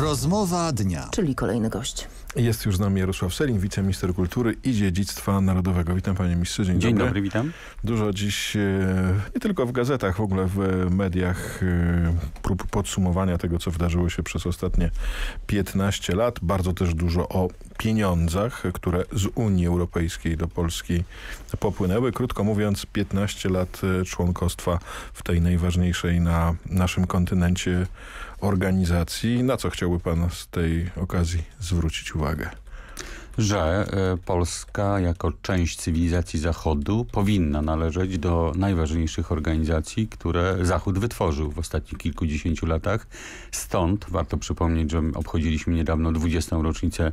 Rozmowa dnia. Czyli kolejny gość. Jest już z nami Jarosław Sellin, wiceminister kultury i dziedzictwa narodowego. Witam, panie ministrze. Dzień dobry, witam. Dużo dziś, nie tylko w gazetach, w ogóle w mediach prób podsumowania tego, co wydarzyło się przez ostatnie 15 lat. Bardzo też dużo o pieniądzach, które z Unii Europejskiej do Polski popłynęły. Krótko mówiąc, 15 lat członkostwa w tej najważniejszej na naszym kontynencie organizacji. Na co chciałby pan z tej okazji zwrócić uwagę? Że Polska jako część cywilizacji Zachodu powinna należeć do najważniejszych organizacji, które Zachód wytworzył w ostatnich kilkudziesięciu latach. Stąd warto przypomnieć, że obchodziliśmy niedawno 20. rocznicę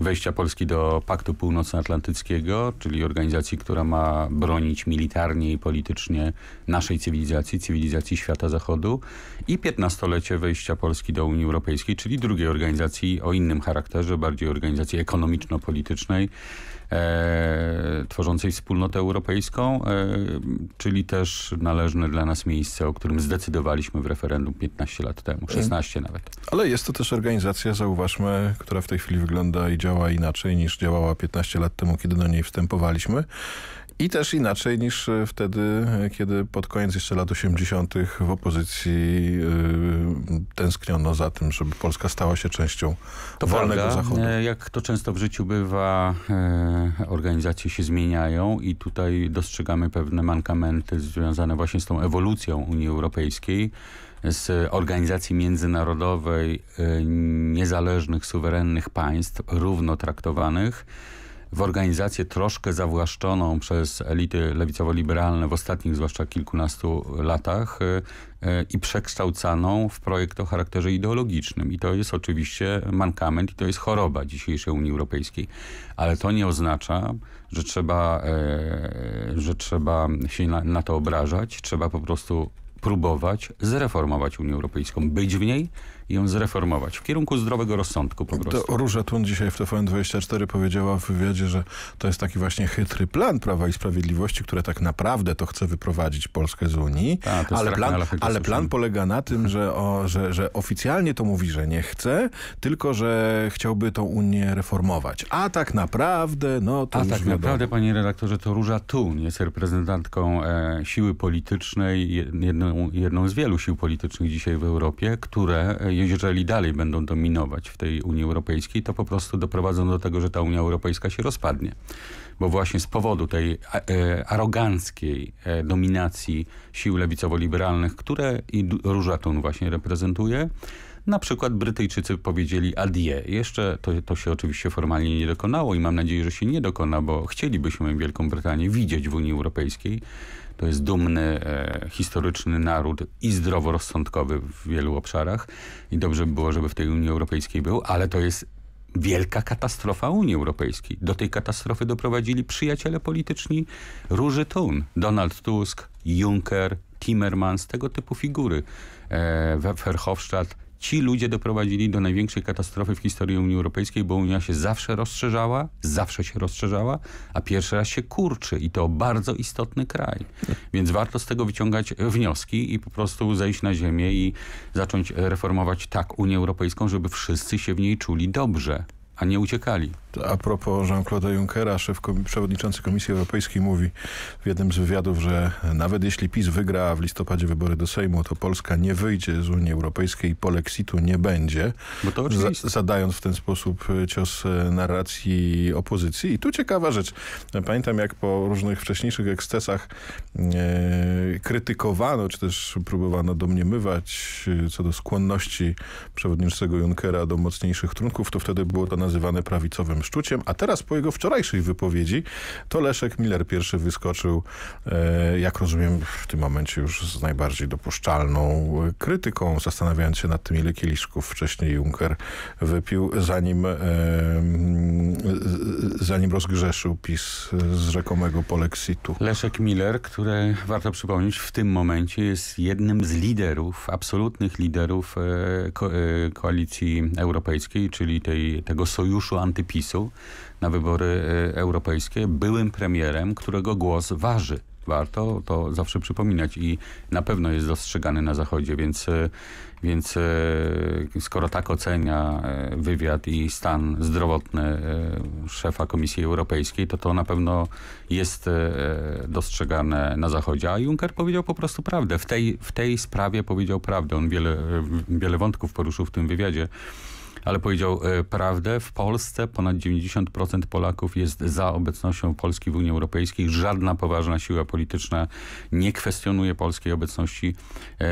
wejścia Polski do Paktu Północnoatlantyckiego, czyli organizacji, która ma bronić militarnie i politycznie naszej cywilizacji, cywilizacji świata Zachodu, i 15-lecie wejścia Polski do Unii Europejskiej, czyli drugiej organizacji o innym charakterze, bardziej organizacji ekonomiczno-politycznej, tworzącej wspólnotę europejską, czyli też należne dla nas miejsce, o którym zdecydowaliśmy w referendum 15 lat temu, 16 nawet. Ale jest to też organizacja, zauważmy, która w tej chwili wygląda i działa inaczej niż działała 15 lat temu, kiedy do niej wstępowaliśmy. I też inaczej niż wtedy, kiedy pod koniec jeszcze lat 80. w opozycji tęskniono za tym, żeby Polska stała się częścią wolnego Zachodu. Jak to często w życiu bywa, organizacje się zmieniają i tutaj dostrzegamy pewne mankamenty związane właśnie z tą ewolucją Unii Europejskiej. Z organizacji międzynarodowej niezależnych, suwerennych państw, równo traktowanych, w organizację troszkę zawłaszczoną przez elity lewicowo-liberalne w ostatnich zwłaszcza kilkunastu latach i przekształcaną w projekt o charakterze ideologicznym. I to jest oczywiście mankament i to jest choroba dzisiejszej Unii Europejskiej. Ale to nie oznacza, że trzeba się na to obrażać. Trzeba po prostu próbować zreformować Unię Europejską, być w niej i ją zreformować w kierunku zdrowego rozsądku po prostu. To Róża Thun dzisiaj w TVN24 powiedziała w wywiadzie, że to jest taki właśnie chytry plan Prawa i Sprawiedliwości, które tak naprawdę to chce wyprowadzić Polskę z Unii, ale plan polega na tym, że oficjalnie to mówi, że nie chce, tylko że chciałby tą Unię reformować. A tak naprawdę, no to tak naprawdę, panie redaktorze, to Róża Thun jest reprezentantką siły politycznej, jedną z wielu sił politycznych dzisiaj w Europie, które jeżeli dalej będą dominować w tej Unii Europejskiej, to po prostu doprowadzą do tego, że ta Unia Europejska się rozpadnie. Bo właśnie z powodu tej aroganckiej dominacji sił lewicowo-liberalnych, które i Róża Thun właśnie reprezentuje, na przykład Brytyjczycy powiedzieli adieu. Jeszcze to się oczywiście formalnie nie dokonało i mam nadzieję, że się nie dokona, bo chcielibyśmy Wielką Brytanię widzieć w Unii Europejskiej. To jest dumny, historyczny naród i zdroworozsądkowy w wielu obszarach i dobrze by było, żeby w tej Unii Europejskiej był, ale to jest wielka katastrofa Unii Europejskiej. Do tej katastrofy doprowadzili przyjaciele polityczni Róży Thun, Donald Tusk, Juncker, Timmermans, tego typu figury, Verhofstadt. Ci ludzie doprowadzili do największej katastrofy w historii Unii Europejskiej, bo Unia się zawsze się rozszerzała, a pierwszy raz się kurczy i to bardzo istotny kraj. Więc warto z tego wyciągać wnioski i po prostu zejść na ziemię i zacząć reformować tak Unię Europejską, żeby wszyscy się w niej czuli dobrze, a nie uciekali. A propos Jean-Claude'a Junckera, przewodniczący Komisji Europejskiej mówi w jednym z wywiadów, że nawet jeśli PiS wygra w listopadzie wybory do Sejmu, to Polska nie wyjdzie z Unii Europejskiej i polexitu nie będzie, bo to oczywiście. Zadając w ten sposób cios narracji opozycji. I tu ciekawa rzecz. Pamiętam, jak po różnych wcześniejszych ekscesach krytykowano, czy też próbowano domniemywać co do skłonności przewodniczącego Junckera do mocniejszych trunków, to wtedy było to nazywane prawicowym szczuciem, a teraz po jego wczorajszej wypowiedzi to Leszek Miller pierwszy wyskoczył, jak rozumiem, w tym momencie już z najbardziej dopuszczalną krytyką, zastanawiając się nad tym, ile kieliszków wcześniej Juncker wypił, zanim rozgrzeszył PiS z rzekomego polexitu. Leszek Miller, który, warto przypomnieć, w tym momencie jest jednym z liderów, absolutnych liderów koalicji europejskiej, czyli tego sojuszu antypisu na wybory europejskie, byłym premierem, którego głos waży. warto to zawsze przypominać i na pewno jest dostrzegany na Zachodzie, więc skoro tak ocenia wywiad i stan zdrowotny szefa Komisji Europejskiej, to na pewno jest dostrzegane na Zachodzie. A Juncker powiedział po prostu prawdę. W tej sprawie powiedział prawdę. On wiele wątków poruszył w tym wywiadzie, ale powiedział prawdę. W Polsce ponad 90% Polaków jest za obecnością Polski w Unii Europejskiej. Żadna poważna siła polityczna nie kwestionuje polskiej obecności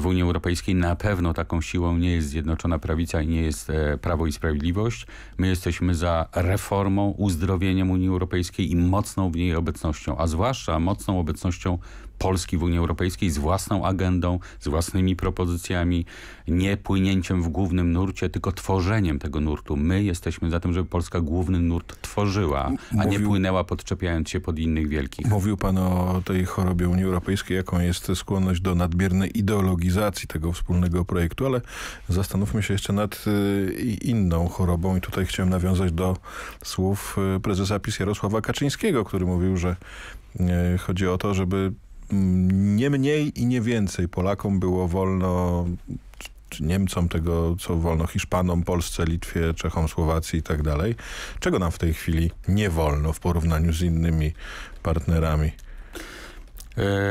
w Unii Europejskiej. Na pewno taką siłą nie jest Zjednoczona Prawica i nie jest Prawo i Sprawiedliwość. My jesteśmy za reformą, uzdrowieniem Unii Europejskiej i mocną w niej obecnością, a zwłaszcza mocną obecnością Polski w Unii Europejskiej z własną agendą, z własnymi propozycjami, nie płynięciem w głównym nurcie, tylko tworzeniem tego nurtu. My jesteśmy za tym, żeby Polska główny nurt tworzyła, a nie płynęła podczepiając się pod innych wielkich. Mówił pan o tej chorobie Unii Europejskiej, jaką jest skłonność do nadmiernej ideologizacji tego wspólnego projektu, ale zastanówmy się jeszcze nad inną chorobą i tutaj chciałem nawiązać do słów prezesa PiS Jarosława Kaczyńskiego, który mówił, że chodzi o to, żeby nie mniej i nie więcej Polakom było wolno, czy Niemcom tego, co wolno Hiszpanom, Polsce, Litwie, Czechom, Słowacji i tak dalej. Czego nam w tej chwili nie wolno w porównaniu z innymi partnerami?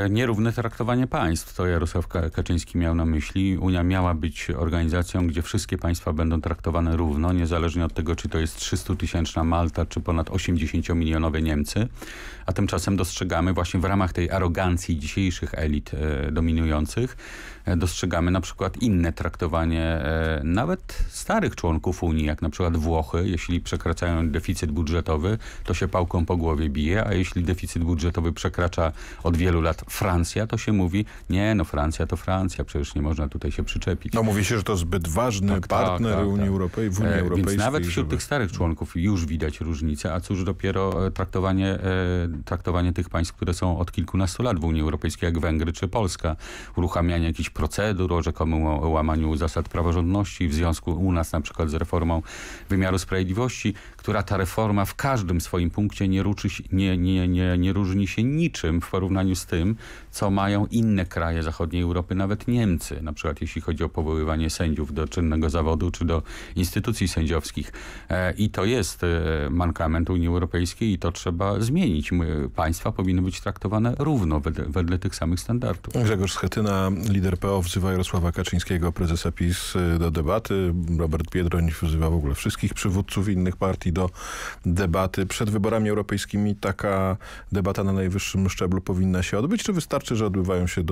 Nierówne traktowanie państw, to Jarosław Kaczyński miał na myśli. Unia miała być organizacją, gdzie wszystkie państwa będą traktowane równo, niezależnie od tego, czy to jest 300-tysięczna Malta, czy ponad 80-milionowe Niemcy. A tymczasem dostrzegamy właśnie w ramach tej arogancji dzisiejszych elit dominujących, dostrzegamy na przykład inne traktowanie nawet starych członków Unii, jak na przykład Włochy. Jeśli przekraczają deficyt budżetowy, to się pałką po głowie bije, a jeśli deficyt budżetowy przekracza od wielu lat Francja, to się mówi, nie no, Francja to Francja, przecież nie można tutaj się przyczepić. No mówi się, że to zbyt ważny partner Unii Europejskiej. Więc nawet wśród tych starych członków już widać różnicę, a cóż dopiero traktowanie tych państw, które są od kilkunastu lat w Unii Europejskiej, jak Węgry czy Polska. Uruchamianie jakichś procedur o rzekomym łamaniu zasad praworządności w związku u nas na przykład z reformą wymiaru sprawiedliwości, która ta reforma w każdym swoim punkcie nie różni się niczym w porównaniu z tym, co mają inne kraje zachodniej Europy, nawet Niemcy. Na przykład jeśli chodzi o powoływanie sędziów do czynnego zawodu czy do instytucji sędziowskich. I to jest mankament Unii Europejskiej i to trzeba zmienić. Państwa powinny być traktowane równo wedle tych samych standardów. Grzegorz Schetyna, lider PO, wzywa Jarosława Kaczyńskiego, prezesa PiS, do debaty. Robert Biedroń wzywa w ogóle wszystkich przywódców innych partii do debaty. Przed wyborami europejskimi taka debata na najwyższym szczeblu powinna się odbyć, czy wystarczy, że odbywają się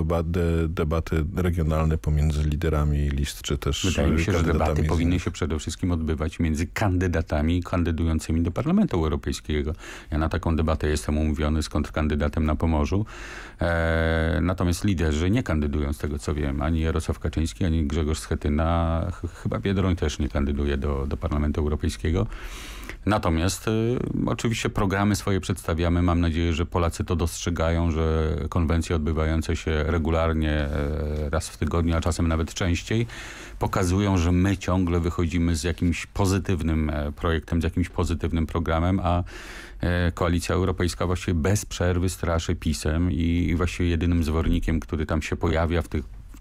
debaty regionalne pomiędzy liderami list, czy też kandydatami? Wydaje mi się, że debaty powinny się przede wszystkim odbywać między kandydatami kandydującymi do Parlamentu Europejskiego. Ja na taką debatę jestem umówiony z kontrkandydatem na Pomorzu. Natomiast liderzy nie kandydują, z tego co wiem, ani Jarosław Kaczyński, ani Grzegorz Schetyna, chyba Biedroń też nie kandyduje do Parlamentu Europejskiego. Natomiast oczywiście programy swoje przedstawiamy. Mam nadzieję, że Polacy to dostrzegają, że konwencje odbywające się regularnie raz w tygodniu, a czasem nawet częściej, pokazują, że my ciągle wychodzimy z jakimś pozytywnym projektem, z jakimś pozytywnym programem, a Koalicja Europejska właściwie bez przerwy straszy PiS-em i właściwie jedynym zwornikiem, który tam się pojawia w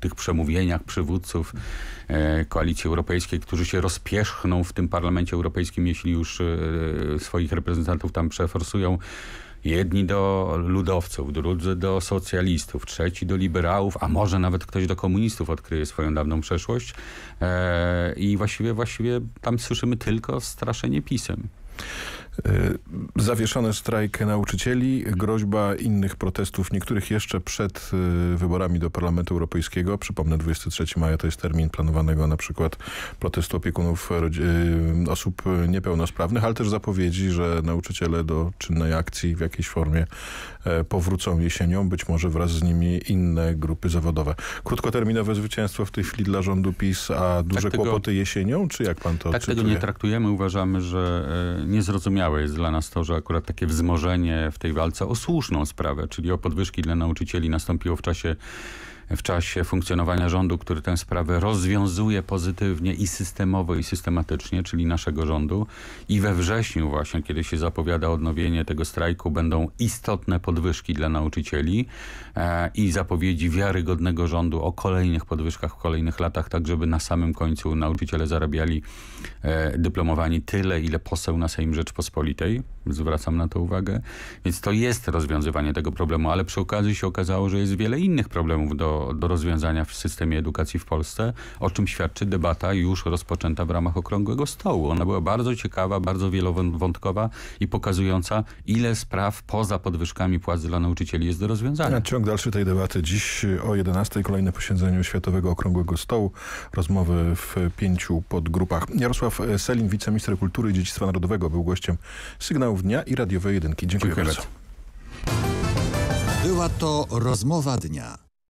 tych przemówieniach przywódców Koalicji Europejskiej, którzy się rozpierzchną w tym Parlamencie Europejskim, jeśli już swoich reprezentantów tam przeforsują. Jedni do ludowców, drudzy do socjalistów, trzeci do liberałów, a może nawet ktoś do komunistów odkryje swoją dawną przeszłość. I właściwie tam słyszymy tylko straszenie PiS-em. Zawieszony strajk nauczycieli, groźba innych protestów, niektórych jeszcze przed wyborami do Parlamentu Europejskiego. Przypomnę, 23 maja to jest termin planowanego na przykład protestu opiekunów osób niepełnosprawnych, ale też zapowiedzi, że nauczyciele do czynnej akcji w jakiejś formie powrócą jesienią, być może wraz z nimi inne grupy zawodowe. Krótkoterminowe zwycięstwo w tej chwili dla rządu PiS, a duże kłopoty jesienią? Czy jak pan to odczytuje? Tak tego nie traktujemy. Uważamy, że niezrozumiałe jest dla nas to, że akurat takie wzmożenie w tej walce o słuszną sprawę, czyli o podwyżki dla nauczycieli, nastąpiło w czasie w czasie funkcjonowania rządu, który tę sprawę rozwiązuje pozytywnie i systemowo, i systematycznie, czyli naszego rządu. I we wrześniu właśnie, kiedy się zapowiada odnowienie tego strajku, będą istotne podwyżki dla nauczycieli i zapowiedzi wiarygodnego rządu o kolejnych podwyżkach w kolejnych latach, tak żeby na samym końcu nauczyciele zarabiali dyplomowani tyle, ile poseł na Sejm Rzeczpospolitej. Zwracam na to uwagę. Więc to jest rozwiązywanie tego problemu, ale przy okazji się okazało, że jest wiele innych problemów do rozwiązania w systemie edukacji w Polsce, o czym świadczy debata już rozpoczęta w ramach Okrągłego Stołu. Ona była bardzo ciekawa, bardzo wielowątkowa i pokazująca, ile spraw poza podwyżkami płac dla nauczycieli jest do rozwiązania. Na ciąg dalszy tej debaty dziś o 11:00, kolejne posiedzeniu Światowego Okrągłego Stołu. Rozmowy w 5 podgrupach. Jarosław Sellin, wiceminister kultury i dziedzictwa narodowego, był gościem Sygnałów Dnia i Radiowej Jedynki. Dziękuję bardzo. Była to rozmowa dnia.